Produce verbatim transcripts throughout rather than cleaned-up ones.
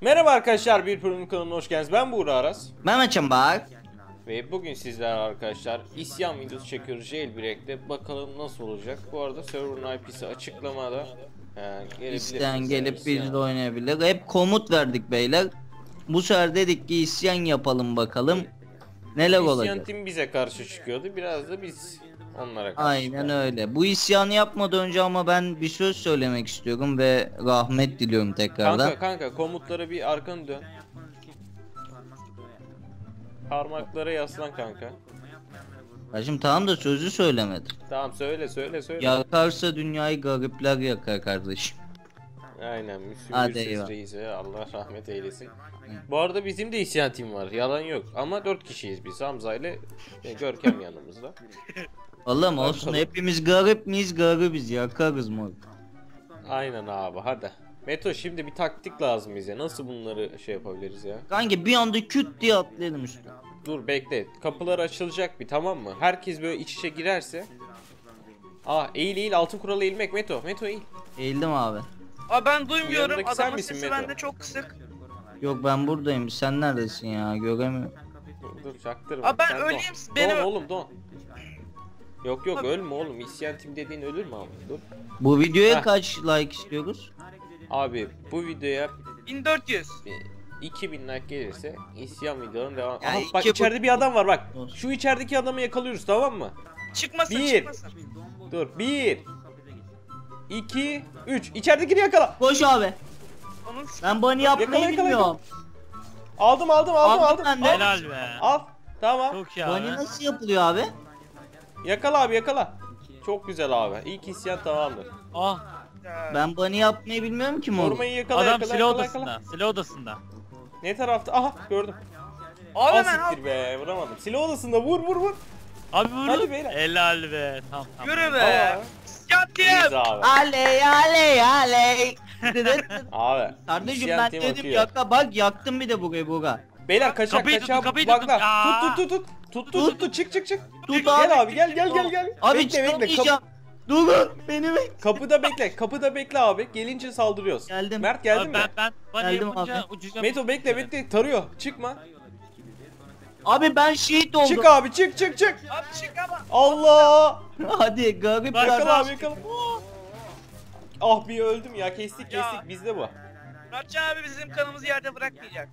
Merhaba arkadaşlar, bir pro bir noob kanalına hoş geldiniz. Ben Buğra Aras. Mertcan Bahar. Ve bugün sizler arkadaşlar isyan videosu çekiyoruz Jailbreak'te. Bakalım nasıl olacak. Bu arada server'ın I P'si açıklamada. He, İsteyen gelip bir de oynayabilir. Hep komut verdik beyler. Bu sefer dedik ki isyan yapalım bakalım. Neler İsyan olacak? İsyan Team bize karşı çıkıyordu. Biraz da biz onlara karşı. Aynen öyle. Bu isyanı yapmadan önce ama ben bir söz söylemek istiyorum ve rahmet diliyorum tekrardan. Kanka kanka komutlara bir arkanı dön. Parmaklara yaslan kanka. Hacım tamam da sözü söylemedim. Tamam söyle söyle söyle. Yakarsa dünyayı garipler yakar kardeşim. Aynen. Müslüm reise Allah rahmet eylesin. Hı. Bu arada bizim de isyan team var. Yalan yok. Ama dört kişiyiz biz. Hamza ile Görkem yanımızda. Allah'ım olsun kalın. Hepimiz garip miyiz garibiz. Yakarız mor. Aynen abi hadi. Meto şimdi bir taktik lazım bize. Nasıl bunları şey yapabiliriz ya? Kanka bir anda küt diye atlayalım üstüne. Dur bekle. Kapılar açılacak bir tamam mı? Herkes böyle iç içe girerse. Aa eğil eğil altın kuralı eğilmek Meto. Meto eğil. Eğildim abi. Aa ben duymuyorum. Adamın sesi bende çok kısık. Yok ben buradayım. Sen neredesin ya? Göremiyorum. Dur, dur çaktırma. Aa ben sen öleyim. Don. Beni don, oğlum don. Yok yok ölme oğlum. İsyan Team dediğin ölür mü abi? Dur. Bu videoya Heh. kaç like istiyoruz? Abi bu videoya bin dört yüz. iki bin like gelirse isyan videonun devamı. Yani bak içeride bu... bir adam var bak. Şu içerideki adamı yakalıyoruz tamam mı? Çıkmasın bir. çıkmasın. Dur bir. iki üç İçeridekini yakala. Koş abi. Ben bunu yapmayı yakala, bilmiyorum. Yakala. Aldım aldım aldım aldım. aldım. Helal be. Al. Tamam. Bunu nasıl yapılıyor abi? Yakala abi yakala. Çok güzel abi. İlk isyan tamamdır. Ah. Ben bunu yapmayı bilmiyorum ki moruk. Adam yakala, silah yakala, odasında. Yakala. Silah odasında. Ne tarafta? Aha gördüm. Abi ben be vuramadım. Silah odasında vur vur vur. Abi vur. Hadi beyler. Helal be. Tamam tamam. Yürü be. Yatayım. Aley aley aley. Abi. Kardeşim ben dedim yakla bak yaktım bir de burayı buga. Beyler kaçak kaçak bakla. Tut tut tut tut. Tut tut tut çık çık çık. Tut gel abi gel gel gel gel. Abi çıkamayacağım. Dur beni bekle. Kapıda bekle. Kapıda bekle abi. Gelince saldırıyoruz. Geldim. Mert geldi abi, mi? Ben ben geldim yapınca, abi. Meto bekle bekle tarıyor. Çıkma. Abi ben şehit oldum. Çık abi çık çık çık. Abi çık ama. Allah. Hadi garip bir abi yakala. Ah bir öldüm ya. Kestik kestik bizde bu. Mert abi bizim kanımızı yerde bırakmayacak.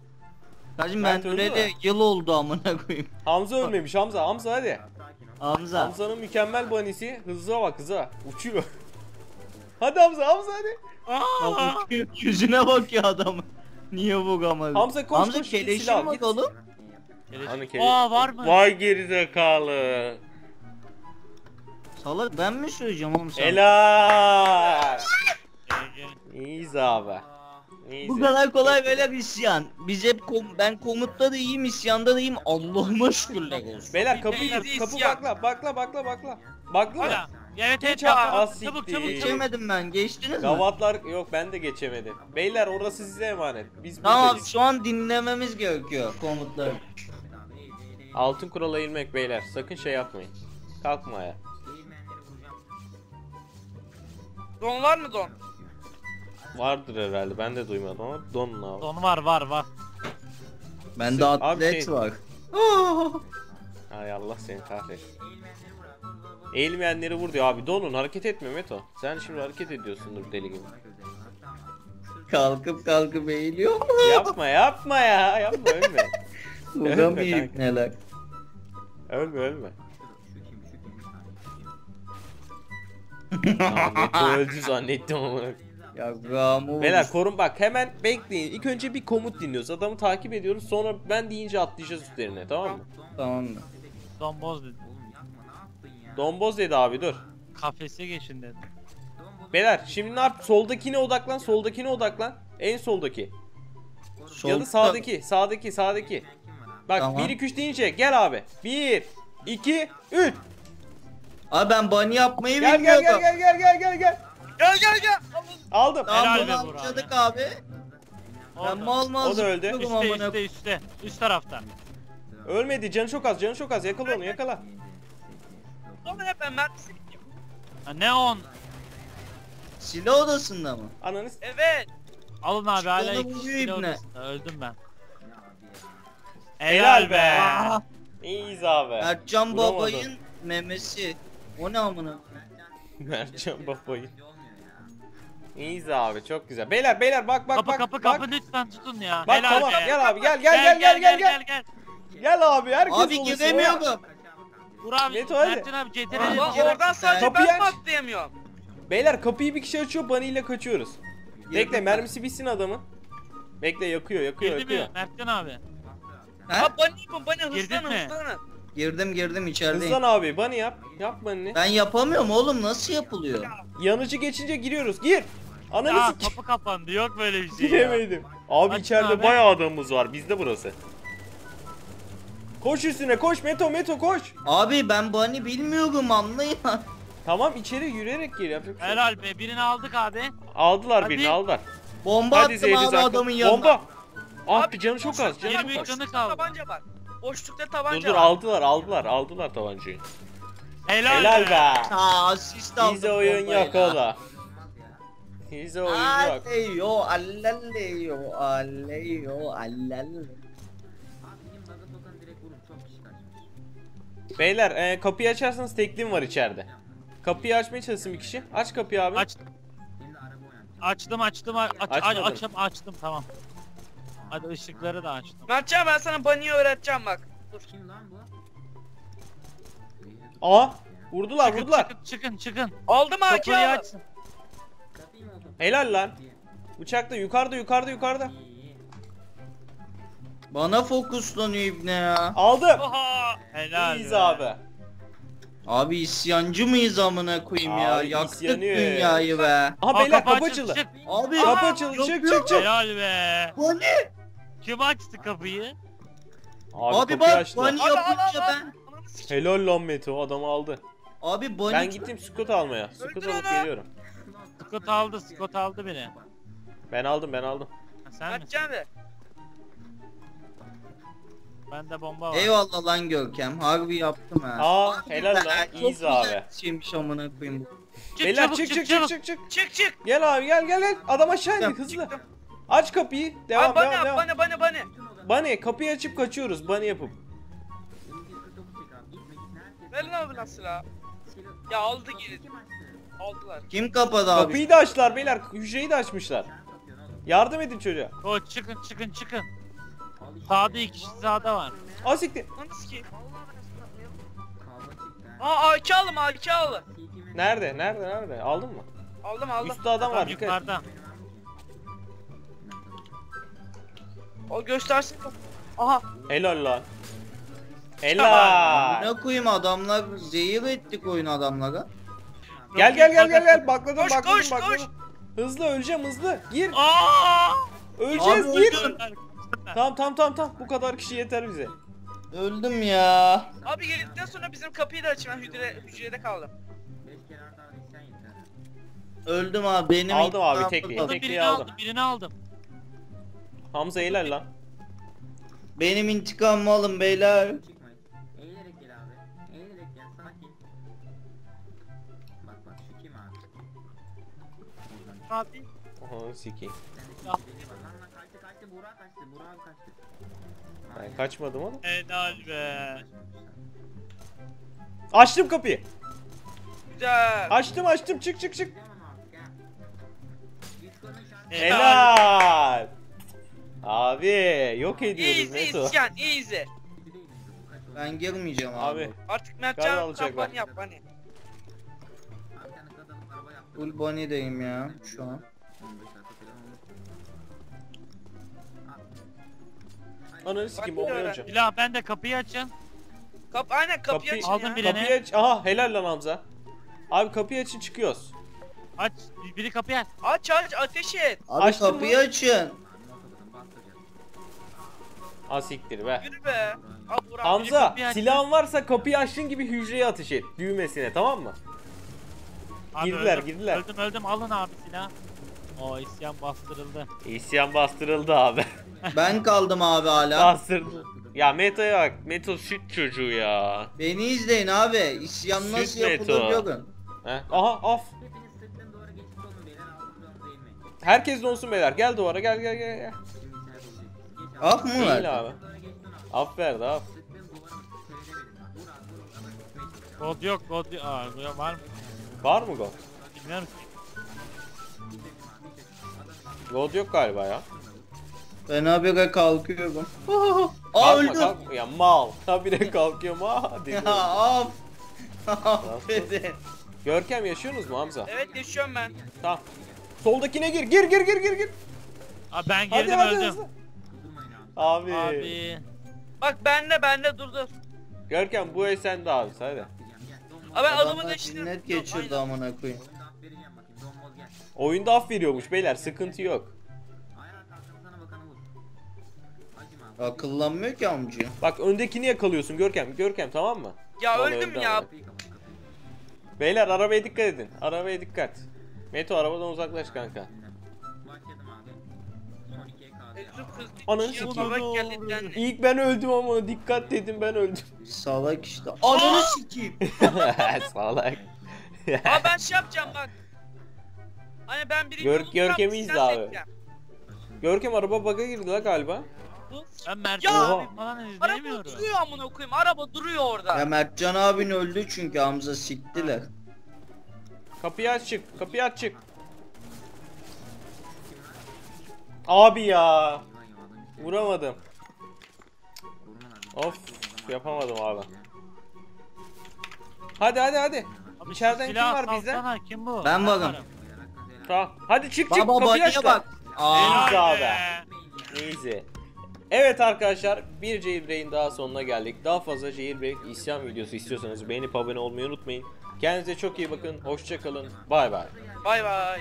Kardeşim ben öyle de yıl oldu amına koyayım. Hamza ölmemiş Hamza. Hamza hadi. Hamza. Hamza'nın mükemmel banisi. Hızlı bak hızlı. Uçuyor. Hadi Hamza, Hamza hadi. Aa! Yüzüne bak ya adamın. Niye vuramaz? Hamza koş. Hamza keleşim var oğlum. Keleşim. Aa var mı? Vay gerizekalı. Salak ben mi söyleyeceğim oğlum sana? Helal. İyiyiz abi. Neyse. Bu kadar kolay böyle bir isyan. Biz hep kom ben komutta da iyiyim, isyanda da iyiyim. Allah'ıma şükürler olsun. Beyler kapıyı kapı bakla, bakla, bakla, bakla. Bakla mı? Evet, evet. Çabuk, çabuk, çabuk. Geçemedim ben. Geçtiniz Gavatlar... mi? Gavatlar yok, ben de geçemedim. Beyler orası size emanet. Biz Tamam, buradayız. Şu an dinlememiz gerekiyor komutları. Altın kurala inmek beyler. Sakın şey yapmayın. Kalkma ya. Don var mı don? Vardır herhalde. Ben de duymadım ama don var. Don var var var. Ben de atlet şey... var. Ay Allah seni kahretsin. Eğilmeyenleri vur diyor abi. Donun hareket etme Meto. Sen şimdi hareket ediyorsundur deli gibi. Kalkıp kalkıp eğiliyor mu? Yapma yapma ya. Yapma ölme. Buradan bir ipneler. Ölme ölme. Ya Meto öldü zannettim ama. Beyler korun bak hemen bekleyin. İlk önce bir komut dinliyoruz. Adamı takip ediyoruz. Sonra ben deyince atlayacağız üstlerine. Tamam mı? Tamam. Domboz dedi. Domboz dedi abi dur. Kafese geçin dedi. Beyler şimdi ne yap? Soldakine odaklan. Soldakine odaklan. En soldaki. Solda. Ya da sağdaki. Sağdaki. Sağdaki. Bak tamam. bir iki üç deyince gel abi. bir iki üç. Abi ben bunny yapmayı gel, bilmiyordum. Gel gel gel gel gel gel. Gel gel gel. Aldım. Helal be Burak. Aldık abi. Ben mal mal. O da öldü. Üstte üstte üstte. Üst taraftan. Ölmedi. Canı çok az. Canı çok az. Yakala onu yakala. Onu hep ben Mert'i sikeyim. Ne on? Silah odasında mı? Ananız. Evet. Alın abi, hala iki bin. Öldüm ben. Helal be. İyiyiz abi. Mertcan babayın memesi. O ne amına? Mertcan babayın. İyiyiz abi, çok güzel. Beyler beyler bak bak kapı, bak. Kapı kapı kapı lütfen tutun ya. Bak helal tamam be. Gel abi gel gel gel gel gel gel. Gel, gel. Gel abi herkes abi gidemiyorum. Burak abi, Mertcan abi cedere. Oradan sadece ben patlayamıyorum. Beyler kapıyı bir kişi açıyor, baniyle kaçıyoruz. Bekle mermisi bitsin adamın. Bekle yakıyor yakıyor girdi yakıyor. Mertcan abi. Ha bani yapın bani, hızlanın hızlanın. Girdim girdim içerideyim. Hızlan abi bani yap. Yap bani. Ben yapamıyorum oğlum, nasıl yapılıyor? Yanıcı geçince giriyoruz, gir. Analiz kapı kapandı, yok böyle bir şey. Giremedim. Abi açın içeride abi. Bayağı adamımız var bizde burası. Koş üstüne koş Meto Meto koş. Abi ben bani bilmiyorum anlayın. Tamam içeri yürüyerek gir yapacak. Helal be, birini aldık abi. Aldılar hadi. Birini aldılar. Bomba hadi attım abi adamın yanına. Bomba. Abi, abi canı çok az. Canı çok az. Tabanca var. Boşlukta tabanca. Dur dur aldılar aldılar aldılar tabancayı. Helal, helal be. Ha asist aldı. Bize oyun yok ola. Bize oyun yok. Aleyo alleyo alleyo allel. Beyler e, kapıyı açarsanız teklim var içeride. Kapıyı açmaya çalışsın bir kişi. Aç kapıyı abi. Aç. Açtım açtım aç, aç, açım açtım tamam. Hadi ışıkları da açtım. Mertcan ben sana baniyi öğreteceğim bak. Dur. Kim lan bu? Aa! Vurdular çıkın, vurdular. Çıkın çıkın çıkın. Aldım A K'yı. Helal lan. Bıçakta yukarıda yukarıda yukarıda. Bana fokuslanıyor ibne ya. Aldım. Oha. Helal. İyiyiz abi. Abi isyancı mıyız amına koyayım ya? Yaktık isyanıyor. Dünyayı be. Aha beyler kapı açıldı. Abi kapı açıldı. Çık çık çık. Helal be. Bu ne? Kim açtı kapıyı? Abi, abi bak bani yapınca ben. Helal lan Meto, adamı aldı. Abi bani. Ben gittim Scott almaya. Scott alıp geliyorum. Scott aldı, Scott aldı beni. Ben aldım, ben aldım. Ha, sen Mertcan mi? Bende bomba var. Eyvallah lan Görkem. Harbi yaptım ha. Aa helal lan. İyiyiz abi. Şeymiş amına koyayım bu. Beyler çık çık çık çık çık. Çık çık. Gel abi gel gel gel. Adam aşağı indi hızlı. Aç kapıyı. Devam abi, bana, devam devam. Bana bana bana. Bana kapıyı açıp kaçıyoruz. Bana yapıp. Ver lan abi nasıl ha? Ya aldı geri. Aldılar. Kim kapadı abi? Kapıyı da açtılar beyler. Hücreyi de açmışlar. Yardım edin çocuğa. Koç çıkın çıkın çıkın. Sağda iki kişi sağda var. Aa siktir. Aa A K aldım A K aldım. Nerede nerede nerede aldın mı? Aldım aldım. Üstte adam var dikkat et. O göstersin. Aha. Helal lan. Helal. Ne koyayım adamlar zehir ettik oyunu adamlara. Gel gel gel gel gel bakladım koş, bakladım koş, bakladım. Koş. Hızlı öleceğim hızlı gir. Aa! Öleceğiz abi, gir. Öldüm. Tamam tamam tamam tamam bu kadar kişi yeter bize. Öldüm ya. Abi geldikten sonra bizim kapıyı da açın, ben hücre, hücrede kaldım. Öldüm abi benim. Aldım abi tekliği tekliği aldım. aldım. Birini aldım. Hamza helal lan. Benim intikamımı alın beyler. Eğilerek gel abi. Eğilerek gel sana kim? Bak bak şu kim abi? Abi. Oha sikeyim. Buğra kaçtı, Buğra abi kaçtı. Ben kaçmadım oğlum. Helal be. Açtım kapıyı. Güzel. Açtım açtım çık çık çık. Helal. Helal. Abi yok ediyoruz Meto. Easy isyan easy. Ben girmeyeceğim abi. abi. Artık Mertcan kapan yap bani. Full bani'deyim ya şu an. Ananı sikeyim bomba öleceğim. Bilal ben de kapıyı açın. Kap aynen kapıyı açın. Aldım birini. Kapıyı aç. Aha helal lan Hamza. Abi kapıyı açın çıkıyoruz. Aç biri kapıyı aç. Aç aç ateş et. Abi açtın kapıyı mı? Açın. Asiktir be. Yürü be. Abi, Hamza silahın varsa kapıyı açtığın gibi hücreye ateş et. Düğmesine tamam mı? Abi, girdiler öldüm, girdiler. Öldüm öldüm alın abi silahı. O isyan bastırıldı. İsyan bastırıldı abi. Ben kaldım abi hala. Bastırdı. Ya Meto'ya bak. Meto süt çocuğu ya. Beni izleyin abi. İsyan süt nasıl yapılır görün. Aha af. Herkes donsun beyler. Gel duvara gel gel gel gel. Af mı var? Değil abi. Af verdi af. God yok God yok. Aa, var mı? Var mı God? Bilmiyorum. God yok galiba ya. Ben abi kalkıyor bu. Aa öldüm. Ya mal. Tabii de kalkıyor ma. Ya af. Görkem yaşıyorsunuz mu Hamza? Evet yaşıyorum ben. Tamam. Soldakine gir. Gir gir gir gir gir. Abi ben girdim hadi, öldüm. Hadi. Abi. Abi. Bak bende bende dur dur. Görkem bu el sende abi hadi. Abi adamın eşini net geçirdi amına koyayım. Oyunda af veriyormuş beyler sıkıntı yok. Akıllanmıyor ki amcığım. Bak öndekini yakalıyorsun Görkem. Görkem tamam mı? Ya vallahi öldüm ya. Abi. Beyler arabaya dikkat edin. Arabaya dikkat. Meto arabadan uzaklaş kanka. Ananı sikiyim. İlk ben öldüm ama dikkat dedim ben öldüm. Salak işte. Ananı sikiyim. Salak. Aa ben şey yapacağım bak. Hani ben birinci Gör, Görkem'i izle abi. Bekleyeceğim. Görkem araba bug'a girdi la galiba. Ben Mertcan abi falan izleyemiyorum. Araba duruyor amına koyayım. Araba duruyor orada. Ya Mertcan abin öldü çünkü Hamza siktiler. Kapıyı aç çık. Kapıyı aç çık. Abi ya. Vuramadım. Of yapamadım abi. Hadi hadi hadi. Abi, İçeriden kim var bizden? Kim bu? Ben varım. Tamam. Hadi çık çık baba, kapıyı aç bak. Easy abi. Easy. Evet arkadaşlar bir Jailbreak'in daha sonuna geldik. Daha fazla Jailbreak isyan videosu istiyorsanız beğenip abone olmayı unutmayın. Kendinize çok iyi bakın. Hoşça kalın. Bay bay. Bay bay.